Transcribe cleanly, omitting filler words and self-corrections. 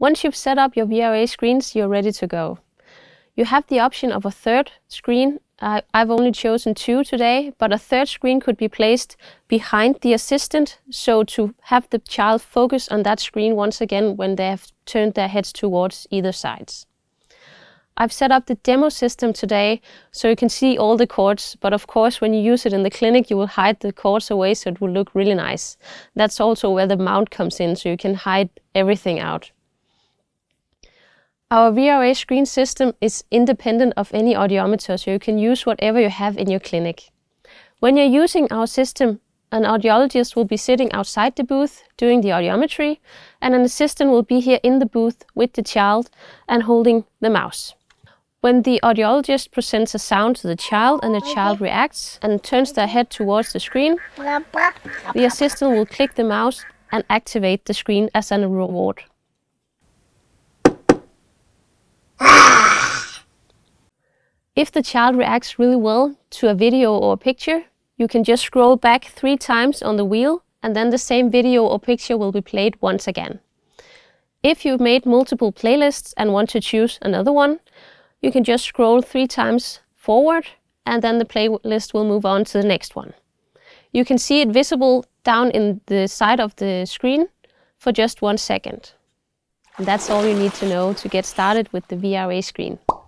Once you've set up your VRA screens, you're ready to go. You have the option of a third screen. I've only chosen two today, but a third screen could be placed behind the assistant, so to have the child focus on that screen once again when they have turned their heads towards either sides. I've set up the demo system today, so you can see all the cords, but of course when you use it in the clinic you will hide the cords away so it will look really nice. That's also where the mount comes in, so you can hide everything out. Our VRA screen system is independent of any audiometer, so you can use whatever you have in your clinic. When you're using our system, an audiologist will be sitting outside the booth doing the audiometry, and an assistant will be here in the booth with the child and holding the mouse. When the audiologist presents a sound to the child and the child reacts and turns their head towards the screen, the assistant will click the mouse and activate the screen as a reward. If the child reacts really well to a video or a picture, you can just scroll back 3 times on the wheel, and then the same video or picture will be played once again. If you've made multiple playlists and want to choose another one, you can just scroll 3 times forward, and then the playlist will move on to the next one. You can see it visible down in the side of the screen for just 1 second. And that's all you need to know to get started with the VRA screen.